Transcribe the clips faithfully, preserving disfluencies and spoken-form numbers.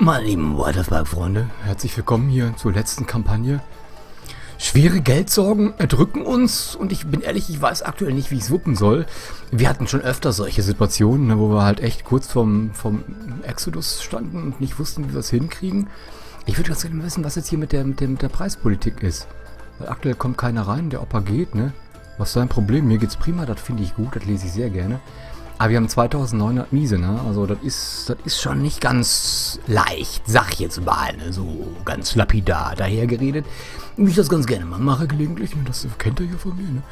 Meine lieben Waterpark-Freunde, herzlich willkommen hier zur letzten Kampagne. Schwere Geldsorgen erdrücken uns und ich bin ehrlich, ich weiß aktuell nicht, wie ich es wuppen soll. Wir hatten schon öfter solche Situationen, wo wir halt echt kurz vom, vom Exodus standen und nicht wussten, wie wir es hinkriegen. Ich würde ganz gerne wissen, was jetzt hier mit der, mit der, mit der Preispolitik ist. Weil aktuell kommt keiner rein, der Opa geht, ne? Was ist sein Problem? Mir geht's prima, das finde ich gut, das lese ich sehr gerne. Aber wir haben zweitausendneunhundert Miese, ne? Also das ist, das ist schon nicht ganz leicht, sag ich jetzt mal, ne? So ganz lapidar dahergeredet. Wie ich das ganz gerne mal mache gelegentlich, ne? Das kennt ihr ja von mir, ne?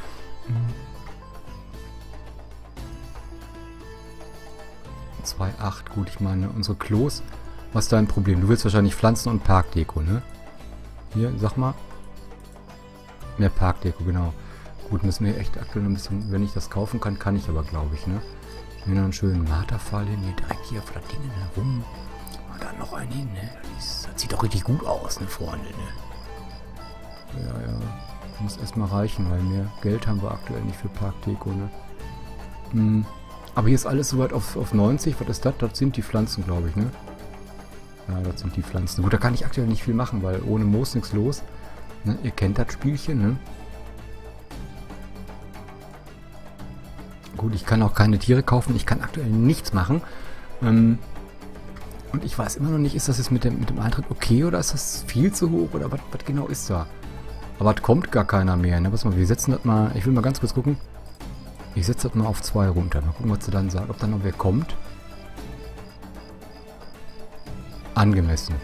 zwei Komma acht, gut, ich meine, unsere Klos. Was ist dein Problem? Du willst wahrscheinlich Pflanzen und Parkdeko, ne? Hier, sag mal. Mehr Parkdeko, genau. Gut, müssen wir echt aktuell ein bisschen, wenn ich das kaufen kann, kann ich aber, glaube ich, ne? Hier noch einen schönen Marterfall hin, hier direkt hier auf der Dinge herum. Und dann noch einen hin, ne? Das sieht doch richtig gut aus, ne, Freunde, ne? Ja, ja. Muss erstmal reichen, weil mehr Geld haben wir aktuell nicht für Parkdeko, ne? Hm. Aber hier ist alles soweit auf, auf neunzig. Was ist das? Das sind die Pflanzen, glaube ich, ne? Ja, das sind die Pflanzen. Gut, da kann ich aktuell nicht viel machen, weil ohne Moos nichts los. Ne? Ihr kennt das Spielchen, ne? Gut, ich kann auch keine Tiere kaufen. Ich kann aktuell nichts machen. Ähm, und ich weiß immer noch nicht, ist das jetzt mit dem, mit dem Eintritt okay oder ist das viel zu hoch? Oder was genau ist da? Aber es kommt gar keiner mehr. Ne? Pass mal, wir setzen das mal... Ich will mal ganz kurz gucken. Ich setze das mal auf zwei runter. Mal gucken, was sie dann sagt. Ob dann noch wer kommt. Angemessen.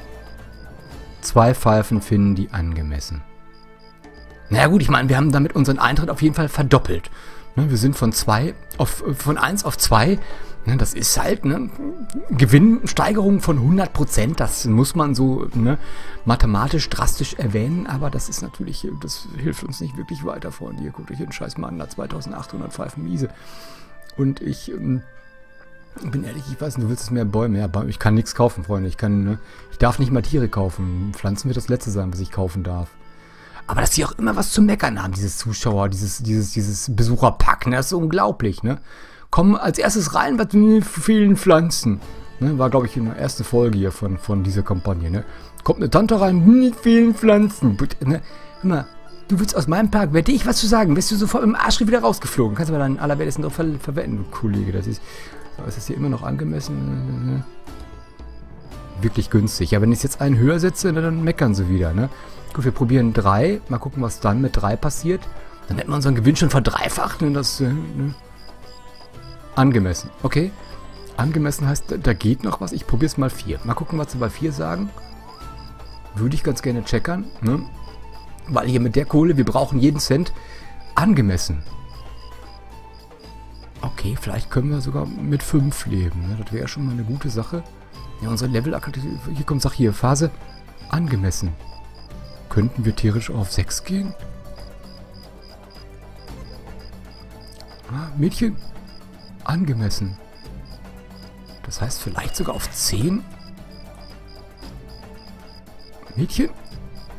Zwei Pfeifen finden die angemessen. Na gut, ich meine, wir haben damit unseren Eintritt auf jeden Fall verdoppelt. Ne, wir sind von zwei auf, von eins auf zwei. Ne, das ist halt, ne, Gewinnsteigerung von hundert Prozent. Das muss man so, ne, mathematisch drastisch erwähnen. Aber das ist natürlich, das hilft uns nicht wirklich weiter, Freunde. Hier, guckt euch den Scheiß mal an. Da zweitausendachthundert Pfeifen miese. Und ich... Ich bin ehrlich, ich weiß nicht, du willst es mehr Bäume. Ja, Bäume, ich kann nichts kaufen, Freunde. Ich kann, ne, ich darf nicht mal Tiere kaufen. Pflanzen wird das Letzte sein, was ich kaufen darf. Aber dass die auch immer was zu meckern haben, dieses Zuschauer, dieses, dieses, dieses Besucherpack, ne, das ist unglaublich, ne. Kommen als erstes rein, was mit vielen Pflanzen. Ne, war, glaube ich, in der ersten Folge hier von, von dieser Kampagne, ne. Kommt eine Tante rein, mit vielen Pflanzen. Ne, immer. Du willst aus meinem Park, werde ich was zu sagen, bist du sofort im Arsch wieder rausgeflogen. Kannst aber dann allerwertesten drauf ver verwenden, Kollege, das ist... Aber ist das hier immer noch angemessen? Wirklich günstig. Ja, wenn ich jetzt einen höher setze, dann meckern sie wieder, ne? Gut, wir probieren drei. Mal gucken, was dann mit drei passiert. Dann hätten wir unseren Gewinn schon verdreifacht. Ne? Das, ne? Angemessen. Okay. Angemessen heißt, da geht noch was. Ich probiere es mal vier. Mal gucken, was sie bei vier sagen. Würde ich ganz gerne checkern, ne? Weil hier mit der Kohle, wir brauchen jeden Cent. Angemessen. Okay, vielleicht können wir sogar mit fünf leben. Ne? Das wäre schon mal eine gute Sache. Ja, unser Level... Hier kommt, sag hier, Phase angemessen. Könnten wir theoretisch auf sechs gehen? Ah, Mädchen. Angemessen. Das heißt, vielleicht sogar auf zehn? Mädchen?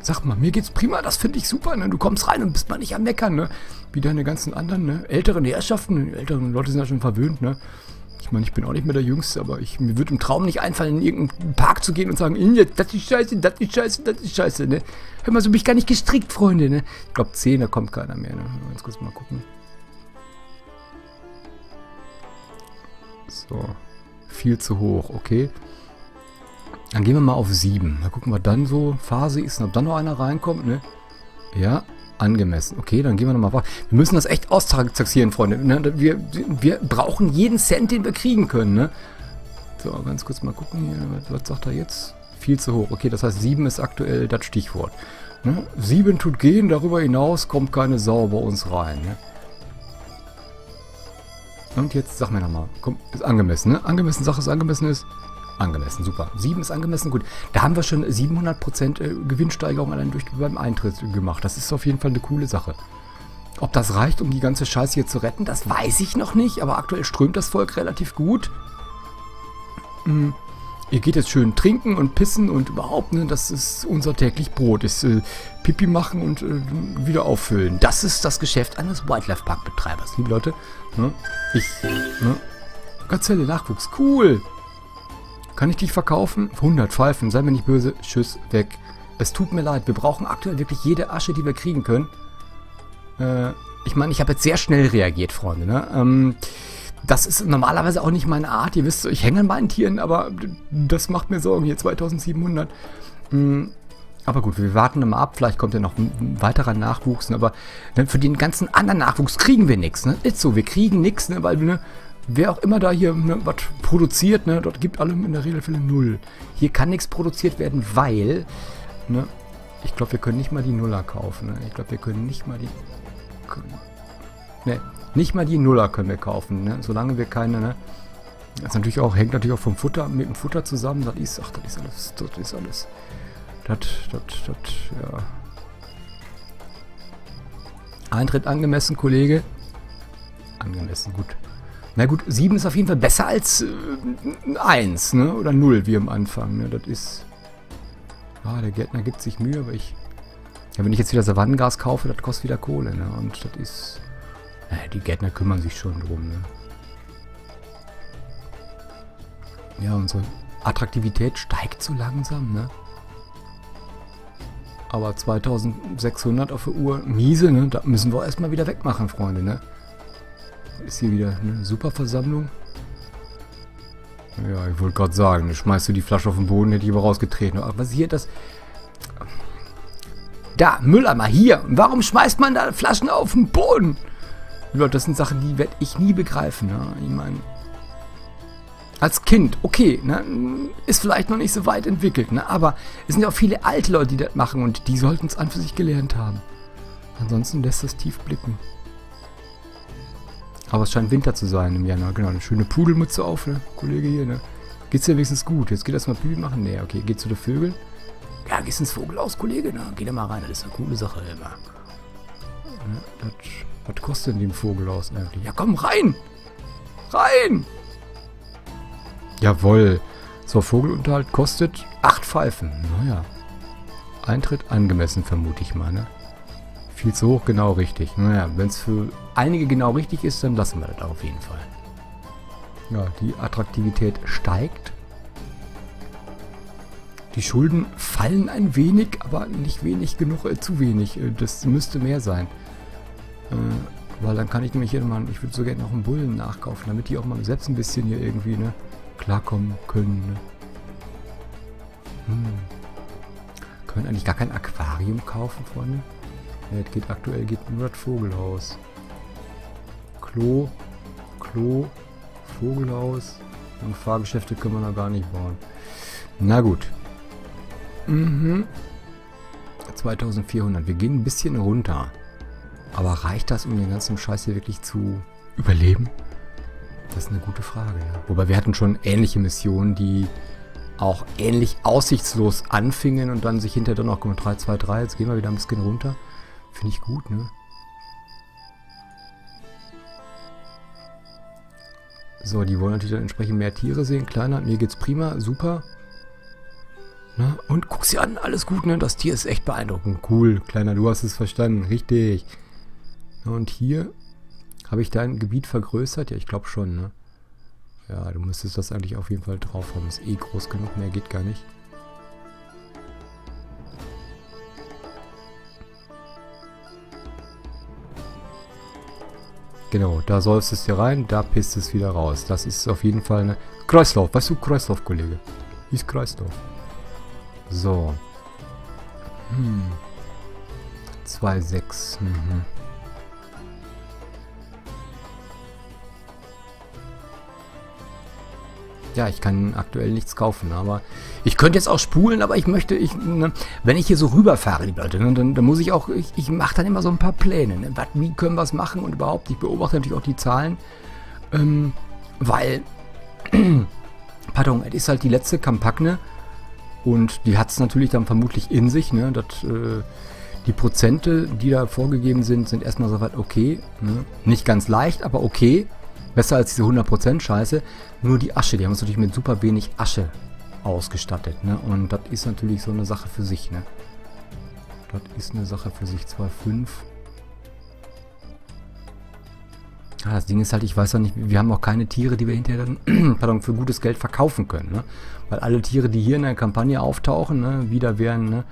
Sag mal, mir geht's prima, das finde ich super, ne? Du kommst rein und bist mal nicht am Meckern, ne? Wie deine ganzen anderen, ne? Älteren Herrschaften, die älteren Leute sind ja schon verwöhnt, ne? Ich meine, ich bin auch nicht mehr der Jüngste, aber ich, mir würde im Traum nicht einfallen, in irgendeinen Park zu gehen und sagen, das ist scheiße, das ist scheiße, das ist scheiße, ne? Hör mal, so bin ich gar nicht gestrickt, Freunde, ne? Ich glaube, zehn, da kommt keiner mehr, ne? Ganz kurz mal gucken. So. Viel zu hoch, okay. Dann gehen wir mal auf sieben. Mal gucken, was dann so Phase ist und ob dann noch einer reinkommt, ne? Ja, angemessen. Okay, dann gehen wir nochmal weiter. Wir müssen das echt austaxieren, Freunde. Ne? Wir, wir brauchen jeden Cent, den wir kriegen können, ne? So, ganz kurz mal gucken hier. Was sagt er jetzt? Viel zu hoch. Okay, das heißt, sieben ist aktuell das Stichwort. Ne? sieben tut gehen, darüber hinaus kommt keine Sau bei uns rein, ne? Und jetzt sag mir nochmal. Komm, ist angemessen, ne? Angemessen, Sache ist angemessen ist. Angemessen, super. sieben ist angemessen, gut. Da haben wir schon siebenhundert Prozent Gewinnsteigerung allein durch beim Eintritt gemacht. Das ist auf jeden Fall eine coole Sache. Ob das reicht, um die ganze Scheiße hier zu retten, das weiß ich noch nicht. Aber aktuell strömt das Volk relativ gut. Hm. Ihr geht jetzt schön trinken und pissen und überhaupt, ne, das ist unser täglich Brot. Ist äh, Pipi machen und äh, wieder auffüllen. Das ist das Geschäft eines Wildlife-Park-Betreibers. Liebe Leute, ne? Ich, ne? Gazelle-Nachwuchs, cool. Kann ich dich verkaufen? hundert Pfeifen, sei mir nicht böse. Tschüss, weg. Es tut mir leid, wir brauchen aktuell wirklich jede Asche, die wir kriegen können. Äh, ich meine, ich habe jetzt sehr schnell reagiert, Freunde, ne? Ähm, das ist normalerweise auch nicht meine Art. Ihr wisst, ich hänge an meinen Tieren, aber das macht mir Sorgen. Hier zweitausendsiebenhundert. Mhm. Aber gut, wir warten mal ab. Vielleicht kommt ja noch ein weiterer Nachwuchs. Ne? Aber für den ganzen anderen Nachwuchs kriegen wir nichts. Ne? Ist so, wir kriegen nichts, ne? Weil ne, wer auch immer da hier ne, was produziert, ne, dort gibt allem in der Regel Fälle null. Hier kann nichts produziert werden, weil ne, ich glaube, wir können nicht mal die Nuller kaufen. Ne? Ich glaube, wir können nicht mal die... Können, ne, nicht mal die Nuller können wir kaufen. Ne? Solange wir keine... Ne, das natürlich auch, hängt natürlich auch vom Futter, mit dem Futter zusammen. Das ist... Ach, das ist alles... Das ist alles... Das, das, das, ja. Eintritt angemessen, Kollege. Angemessen, gut. Na gut, sieben ist auf jeden Fall besser als äh, eins, ne? Oder null, wie am Anfang, ne? Das ist... Ah, der Gärtner gibt sich Mühe, aber ich... Ja, wenn ich jetzt wieder Savannengas kaufe, das kostet wieder Kohle, ne? Und das ist... Naja, die Gärtner kümmern sich schon drum, ne? Ja, unsere Attraktivität steigt so langsam, ne? Aber zweitausendsechshundert auf der Uhr, miese, ne? Da müssen wir erstmal wieder wegmachen, Freunde, ne? Ist hier wieder eine super Versammlung. Ja, ich wollte gerade sagen, schmeißt du die Flasche auf den Boden, hätte ich aber rausgetreten. Aber was hier das... Da, Mülleimer, hier! Warum schmeißt man da Flaschen auf den Boden? Leute, das sind Sachen, die werde ich nie begreifen, ne? Ich meine... Als Kind, okay, ne, ist vielleicht noch nicht so weit entwickelt, ne, aber es sind ja auch viele alte Leute, die das machen und die sollten es an für sich gelernt haben. Ansonsten lässt das tief blicken. Aber es scheint Winter zu sein im Januar, genau, eine schöne Pudelmütze auf, ne, Kollege hier, ne. Geht's dir wenigstens gut? Jetzt geht erstmal Pipi machen? Nee, okay, geht zu den Vögeln? Ja, gehst ins Vogelhaus, Kollege, ne, geh da mal rein, das ist eine coole Sache immer. Ne, das, was kostet denn dem Vogelhaus eigentlich? Ja, komm, rein! Rein! Jawohl. So, Vogelunterhalt kostet acht Pfeifen. Naja. Eintritt angemessen, vermute ich mal, ne? Viel zu hoch, genau richtig. Naja, wenn es für einige genau richtig ist, dann lassen wir das auf jeden Fall. Ja, die Attraktivität steigt. Die Schulden fallen ein wenig, aber nicht wenig genug, äh, zu wenig. Das müsste mehr sein. Äh... Weil dann kann ich nämlich hier mal, ich würde so gerne noch einen Bullen nachkaufen, damit die auch mal selbst ein bisschen hier irgendwie, ne, klarkommen können, ne. Hm. Können wir eigentlich gar kein Aquarium kaufen, Freunde? Ja, das geht aktuell, geht nur das Vogelhaus. Klo, Klo, Vogelhaus und Fahrgeschäfte können wir noch gar nicht bauen. Na gut. Mhm. zweitausendvierhundert, wir gehen ein bisschen runter. Aber reicht das, um den ganzen Scheiß hier wirklich zu überleben? Das ist eine gute Frage, ja. Wobei wir hatten schon ähnliche Missionen, die auch ähnlich aussichtslos anfingen und dann sich hinterher dann auch, komm, drei, zwei, drei, jetzt gehen wir wieder ein bisschen runter. Finde ich gut, ne? So, die wollen natürlich dann entsprechend mehr Tiere sehen. Kleiner, mir geht's prima, super. Ne? Und guck sie an, alles gut, ne? Das Tier ist echt beeindruckend. Cool, Kleiner, du hast es verstanden, richtig. Und hier habe ich dein Gebiet vergrößert. Ja, ich glaube schon, ne? Ja, du müsstest das eigentlich auf jeden Fall drauf haben. Ist eh groß genug, mehr geht gar nicht. Genau, da säufst es dir rein, da pisst es wieder raus. Das ist auf jeden Fall eine... Kreislauf, weißt du, Kreislauf, Kollege. Ist Kreislauf. So. Hm. zwei Komma sechs. Mhm. Ja, ich kann aktuell nichts kaufen, aber ich könnte jetzt auch spulen, aber ich möchte, ich, ne, wenn ich hier so rüberfahre, die Leute, ne, dann, dann muss ich auch, ich, ich mache dann immer so ein paar Pläne, ne, wat, wie können wir es machen und überhaupt, ich beobachte natürlich auch die Zahlen, ähm, weil, pardon, es ist halt die letzte Kampagne und die hat es natürlich dann vermutlich in sich, ne, dass, äh, die Prozente, die da vorgegeben sind, sind erstmal soweit okay, ne, nicht ganz leicht, aber okay. Besser als diese hundert Prozent Scheiße. Nur die Asche, die haben uns natürlich mit super wenig Asche ausgestattet, ne? Und das ist natürlich so eine Sache für sich, ne? Das ist eine Sache für sich. zwei Komma fünf. Ja, das Ding ist halt, ich weiß ja nicht, wir haben auch keine Tiere, die wir hinterher dann, pardon, für gutes Geld verkaufen können. Ne? Weil alle Tiere, die hier in der Kampagne auftauchen, ne, wieder wären, ne?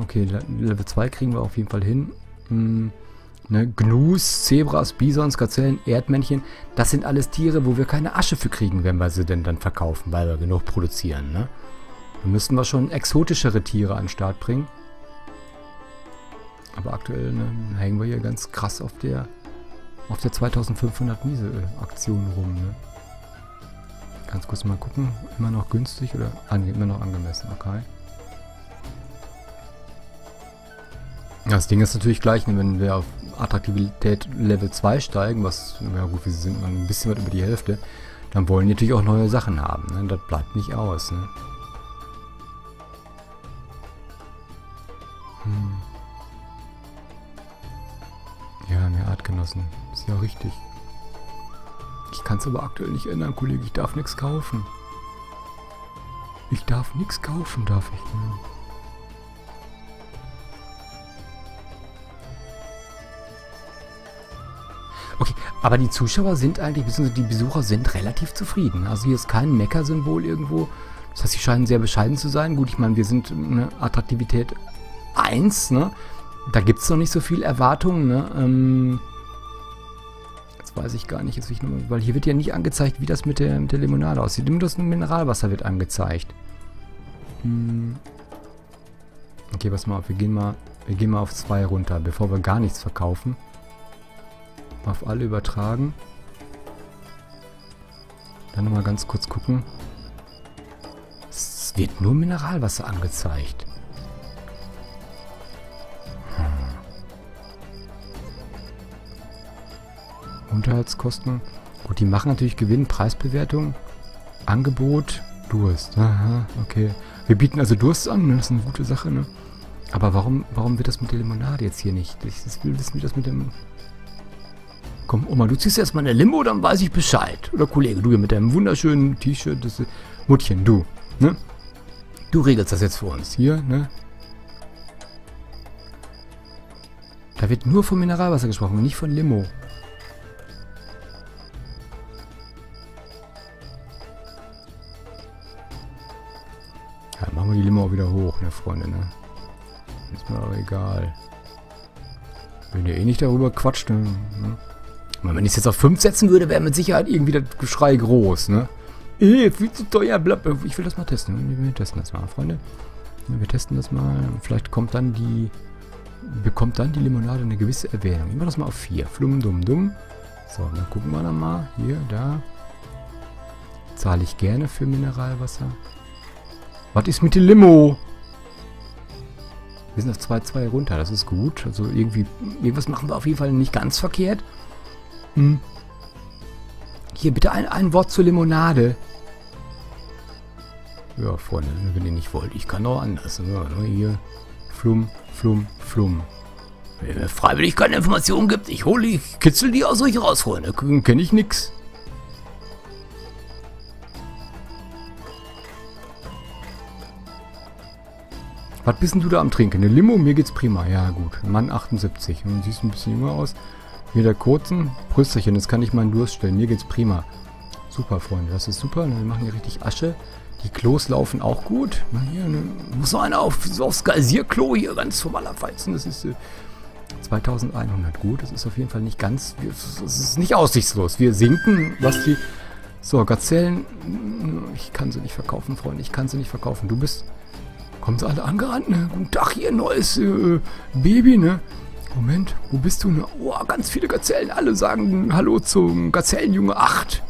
Okay, Level zwei kriegen wir auf jeden Fall hin. Hm, ne? Gnus, Zebras, Bisons, Gazellen, Erdmännchen, das sind alles Tiere, wo wir keine Asche für kriegen, wenn wir sie denn dann verkaufen, weil wir genug produzieren. Ne? Dann müssten wir schon exotischere Tiere an den Start bringen. Aber aktuell, ne, hängen wir hier ganz krass auf der... auf der zweitausendfünfhundert Miese-Aktion rum, ne? Ganz kurz mal gucken. Immer noch günstig oder ange immer noch angemessen, okay. Das Ding ist natürlich gleich, ne, wenn wir auf Attraktivität Level zwei steigen, was, ja gut, wir sind ein bisschen weit über die Hälfte, dann wollen die natürlich auch neue Sachen haben, ne? Das bleibt nicht aus, ne? Hm. Ja, mehr Artgenossen. Ist ja richtig. Ich kann es aber aktuell nicht ändern, Kollege. Ich darf nichts kaufen. Ich darf nichts kaufen, darf ich. Ne? Okay, aber die Zuschauer sind eigentlich, beziehungsweise die Besucher sind relativ zufrieden. Also hier ist kein Mecker-Symbol irgendwo. Das heißt, sie scheinen sehr bescheiden zu sein. Gut, ich meine, wir sind eine Attraktivität eins, ne? Da gibt es noch nicht so viel Erwartungen, ne? Ähm, jetzt weiß ich gar nicht, jetzt will ich nur, weil hier wird ja nicht angezeigt, wie das mit der, mit der Limonade aussieht. Nur das Mineralwasser wird angezeigt. Hm. Okay, pass mal auf, wir gehen mal, wir gehen mal auf zwei runter, bevor wir gar nichts verkaufen. Mal auf alle übertragen. Dann nochmal ganz kurz gucken. Es wird nur Mineralwasser angezeigt. Unterhaltskosten. Gut, die machen natürlich Gewinn, Preisbewertung, Angebot, Durst. Aha, okay. Wir bieten also Durst an, das ist eine gute Sache, ne? Aber warum, warum wird das mit der Limonade jetzt hier nicht? Ich will wissen, wie das mit dem... Komm, Oma, du ziehst erstmal eine Limo, dann weiß ich Bescheid. Oder Kollege, du hier mit deinem wunderschönen T-Shirt, das Muttchen, du, ne? Du regelst das jetzt für uns. Hier, ne? Da wird nur von Mineralwasser gesprochen und nicht von Limo. Die Limo wieder hoch, ne, Freunde, ne? Ist mir aber egal. Wenn ihr eh nicht darüber quatscht, ne? Wenn ich es jetzt auf fünf setzen würde, wäre mit Sicherheit irgendwie das Geschrei groß, ne? Eh, viel zu teuer, blab. Ich will das mal testen. Wir testen das mal, Freunde. Wir testen das mal. Vielleicht kommt dann die... bekommt dann die Limonade eine gewisse Erwähnung. Nehmen wir das mal auf vier. Flum, dumm, dumm. So, dann gucken wir dann mal. Hier, da. Zahle ich gerne für Mineralwasser. Was ist mit der Limo? Wir sind auf zwei Komma zwei runter, das ist gut. Also irgendwie, irgendwas machen wir auf jeden Fall nicht ganz verkehrt. Hm. Hier, bitte ein, ein Wort zur Limonade. Ja, Freunde, wenn ihr nicht wollt, ich kann auch anders. Hier, flum, flum, flum. Wenn ihr mir freiwillig keine Informationen gibt, ich hole die, ich kitzel die aus euch raus, Freunde. Kenne ich nix. Was bist denn du da am Trinken? Eine Limo? Mir geht's prima. Ja, gut. Mann achtundsiebzig. Und siehst ein bisschen jünger aus. Hier der kurzen. Prösterchen, das kann ich meinen Durst stellen. Mir geht's prima. Super, Freunde. Das ist super. Wir machen hier richtig Asche. Die Klos laufen auch gut. Hier, ne? Muss noch einer auf, so aufs Galsierklo hier. Ganz normalerweise. Das ist äh, zweitausendeinhundert. Gut. Das ist auf jeden Fall nicht ganz... Es ist nicht aussichtslos. Wir sinken, was die... So, Gazellen... Ich kann sie nicht verkaufen, Freunde. Ich kann sie nicht verkaufen. Du bist... Kommen sie alle angerannt, ne? Guten Tag, hier, neues äh, Baby, ne? Moment, wo bist du, ne? Oh, ganz viele Gazellen, alle sagen Hallo zum Gazellenjunge acht.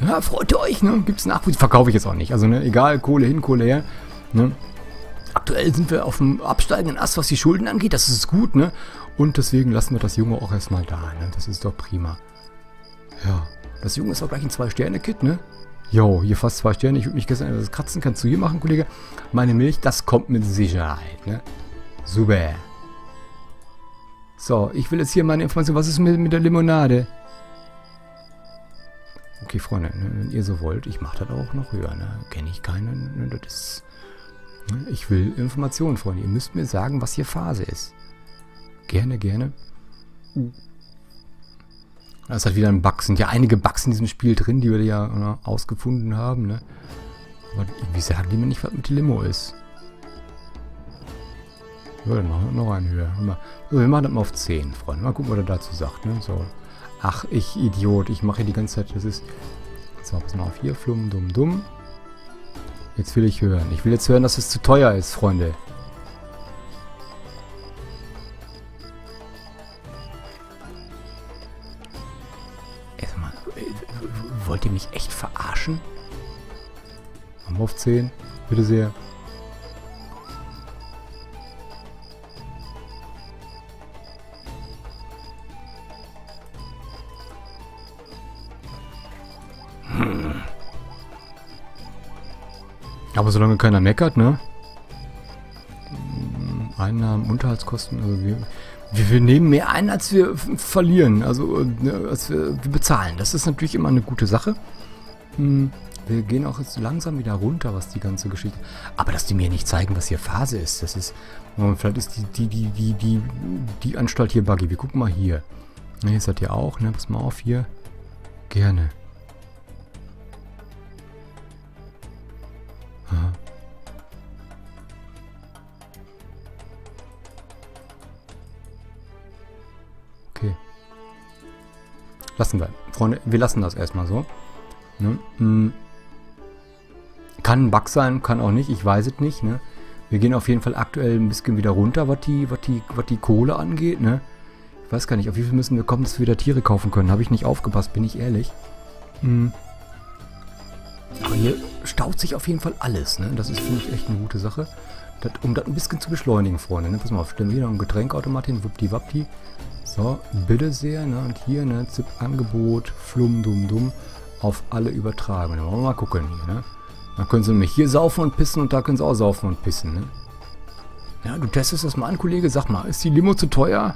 Ja, freut ihr euch, ne? Gibt's Nachwuchs? Verkaufe ich jetzt auch nicht. Also, ne? Egal, Kohle hin, Kohle her, ne? Aktuell sind wir auf dem absteigenden Ast, was die Schulden angeht. Das ist gut, ne? Und deswegen lassen wir das Junge auch erstmal da, ne? Das ist doch prima. Ja, das Junge ist auch gleich ein Zwei-Sterne-Kit, ne? Jo, hier fast zwei Sterne. Ich würde mich gestern etwas kratzen. Kannst du hier machen, Kollege? Meine Milch, das kommt mit Sicherheit, ne? Super. So, ich will jetzt hier meine Information. Was ist mit, mit der Limonade? Okay, Freunde, ne, wenn ihr so wollt, ich mache das auch noch höher, ne? Kenne ich keinen. Ne, das ist, ne? Ich will Informationen, Freunde. Ihr müsst mir sagen, was hier Phase ist. Gerne, gerne. Das ist halt wieder ein Bug. Sind ja einige Bugs in diesem Spiel drin, die wir ja ausgefunden haben, ne? Aber wie sagen die mir nicht, was mit der Limo ist? Ja, dann machen wir noch einen höher. So, wir machen das mal auf zehn, Freunde. Mal gucken, was er dazu sagt, ne? So. Ach, ich Idiot. Ich mache hier die ganze Zeit, das ist... So, pass mal auf hier. Flum, dumm, dumm. Jetzt will ich hören. Ich will jetzt hören, dass es zu teuer ist, Freunde. Erstmal, wollt ihr mich echt verarschen? Machen wir auf zehn. Bitte sehr. Aber solange keiner meckert, ne? Einnahmen, Unterhaltskosten, also wir, wir, wir nehmen mehr ein, als wir verlieren, also als wir, wir bezahlen. Das ist natürlich immer eine gute Sache. Wir gehen auch jetzt langsam wieder runter, was die ganze Geschichte... Aber dass die mir nicht zeigen, was hier Phase ist, das ist... Vielleicht ist die, die, die, die, die, die Anstalt hier buggy. Wir gucken mal hier. Hier ist das ja auch, ne? Pass mal auf hier. Gerne. Okay. Lassen wir. Freunde, wir lassen das erstmal so. Ne? Hm. Kann ein Bug sein, kann auch nicht. Ich weiß es nicht. Ne? Wir gehen auf jeden Fall aktuell ein bisschen wieder runter, was die, was die, was die Kohle angeht. Ne? Ich weiß gar nicht, auf wie viel müssen wir kommen, dass wir wieder Tiere kaufen können. Habe ich nicht aufgepasst, bin ich ehrlich. Hm. Aber hier staut sich auf jeden Fall alles, ne? Das ist, finde ich, echt eine gute Sache. Das, um das ein bisschen zu beschleunigen, Freunde, ne? Pass mal auf, stellen wir hier noch einen Getränkautomat hin, wuppdiwappdi. So, bitte sehr, ne? Und hier, ne? Zip-Angebot, flum, dumm, dumm, auf alle übertragen. Dann wollen wir mal gucken hier, ne? Dann können sie nämlich hier saufen und pissen und da können sie auch saufen und pissen, ne? Ja, du testest das mal an, Kollege, sag mal, ist die Limo zu teuer?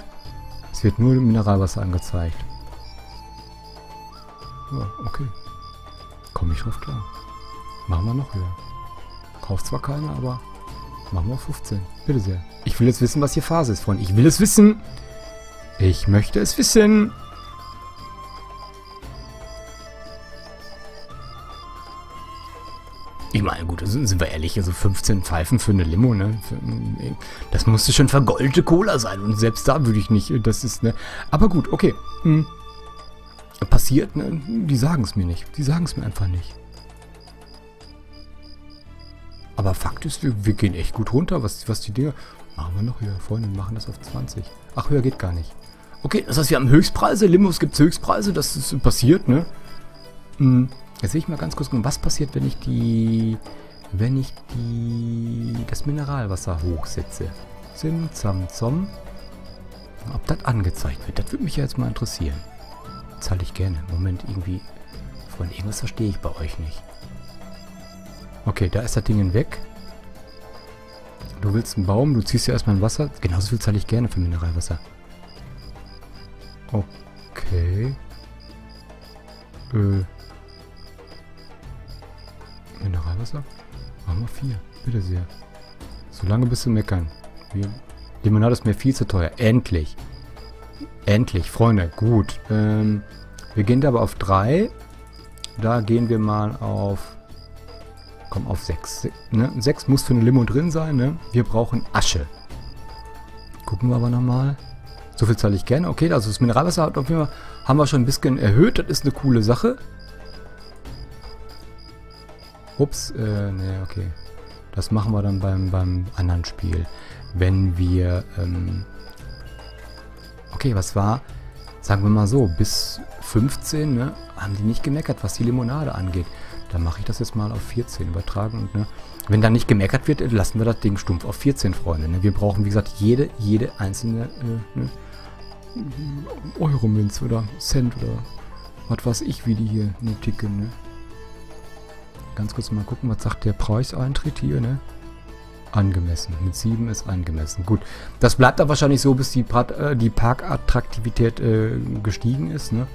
Es wird nur Mineralwasser angezeigt. Ja, okay. Komme ich drauf klar. Machen wir noch höher. Kauft zwar keiner, aber machen wir auf fünfzehn. Bitte sehr. Ich will jetzt wissen, was hier Phase ist, Freunde. Ich will es wissen. Ich möchte es wissen. Ich meine, gut, also sind wir ehrlich, also fünfzehn Pfeifen für eine Limo, ne? Das musste schon vergoldete Cola sein. Und selbst da würde ich nicht, das ist, ne? Aber gut, okay. Hm. Passiert, ne? Die sagen es mir nicht. Die sagen es mir einfach nicht. Aber Fakt ist, wir, wir gehen echt gut runter, was, was die Dinger... Machen wir noch höher, Freunde, wir machen das auf zwanzig. Ach, höher geht gar nicht. Okay, das heißt, wir haben Höchstpreise, Limos gibt es Höchstpreise, das ist passiert, ne? Hm. Jetzt will ich mal ganz kurz gucken, was passiert, wenn ich die... Wenn ich die... Das Mineralwasser hochsetze. Zim, zam, zom. Ob das angezeigt wird, das würde mich ja jetzt mal interessieren. Zahle ich gerne. Moment, irgendwie... Freunde, irgendwas verstehe ich bei euch nicht. Okay, da ist das Ding hinweg. Du willst einen Baum, du ziehst ja erstmal ein Wasser. Genauso viel zahle ich gerne für Mineralwasser. Okay. Äh. Mineralwasser? Machen wir vier. Bitte sehr. Solange bist du meckern. Wir Limonade ist mir viel zu teuer. Endlich. Endlich, Freunde. Gut. Ähm, wir gehen da aber auf drei. Da gehen wir mal auf... Komm, auf sechs. Ne? sechs muss für eine Limo drin sein. Ne? Wir brauchen Asche. Gucken wir aber nochmal. So viel zahle ich gerne. Okay, also das Mineralwasser hat auf jeden Fall, haben wir schon ein bisschen erhöht. Das ist eine coole Sache. Ups, äh, ne, okay. Das machen wir dann beim, beim anderen Spiel. Wenn wir, ähm, okay, was war, sagen wir mal so, bis fünfzehn, ne, haben die nicht gemeckert, was die Limonade angeht. Dann mache ich das jetzt mal auf vierzehn übertragen. Und, ne, wenn da nicht gemeckert wird, lassen wir das Ding stumpf auf vierzehn, Freunde. Ne? Wir brauchen, wie gesagt, jede, jede einzelne äh, ne, Euro-Münze oder Cent oder was weiß ich, wie die hier ne, ticken. Ne? Ganz kurz mal gucken, was sagt der Preiseintritt hier. Ne? Angemessen. Mit sieben ist angemessen. Gut, das bleibt da wahrscheinlich so, bis die, äh, die Parkattraktivität äh, gestiegen ist. Ne?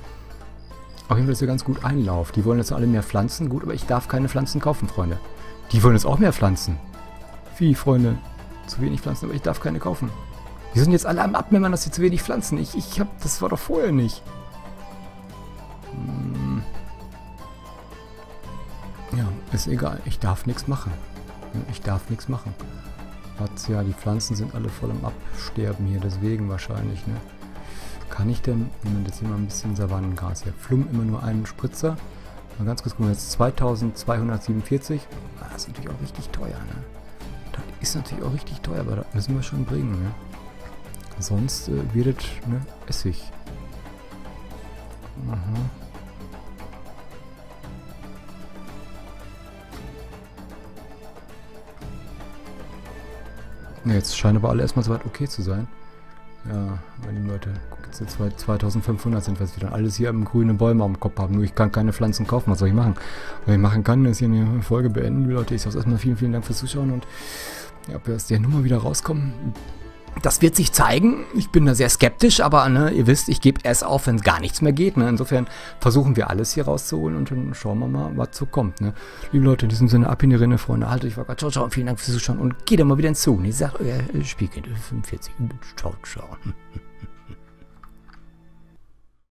Auf jeden Fall ist hier ganz gut Einlauf. Die wollen jetzt alle mehr Pflanzen. Gut, aber ich darf keine Pflanzen kaufen, Freunde. Die wollen jetzt auch mehr Pflanzen. Wie, Freunde? Zu wenig Pflanzen, aber ich darf keine kaufen. Die sind jetzt alle am Abmeckern, dass sie zu wenig pflanzen. Ich, ich hab... Das war doch vorher nicht. Ist egal, ich darf nichts machen. Ich darf nichts machen. Hat's ja, die Pflanzen sind alle voll am Absterben hier, deswegen wahrscheinlich, ne? Kann ich denn, Moment, jetzt hier mal ein bisschen Savannengras hier. Flumm immer nur einen Spritzer. Mal ganz kurz gucken, jetzt zweitausendzweihundertsiebenundvierzig. Das ist natürlich auch richtig teuer, ne? Das ist natürlich auch richtig teuer, aber das müssen wir schon bringen, ne? Sonst äh, wird es, ne, Essig. Aha. Jetzt scheinen aber alle erstmal soweit okay zu sein. Ja, meine Leute, guck jetzt, jetzt bei zweitausendfünfhundert sind wir jetzt wieder. Alles hier im grünen Bäume am Kopf haben. Nur ich kann keine Pflanzen kaufen. Was soll ich machen? Was ich machen kann, ist hier eine Folge beenden. Leute, ich sage erstmal vielen, vielen Dank fürs Zuschauen. Und ja, ob wir aus der Nummer wieder rauskommen, das wird sich zeigen. Ich bin da sehr skeptisch, aber ne, ihr wisst, ich gebe erst auf, wenn es gar nichts mehr geht. Ne? Insofern versuchen wir alles hier rauszuholen und dann schauen wir mal, was so kommt. Ne? Liebe Leute, in diesem Sinne, ab in die Rinne, Freunde. Haltet euch wacker. Ciao, ciao. Und vielen Dank fürs Zuschauen und geht da mal wieder hinzu. Ich sage euer Spielkind fünfundvierzig. Ciao, ciao.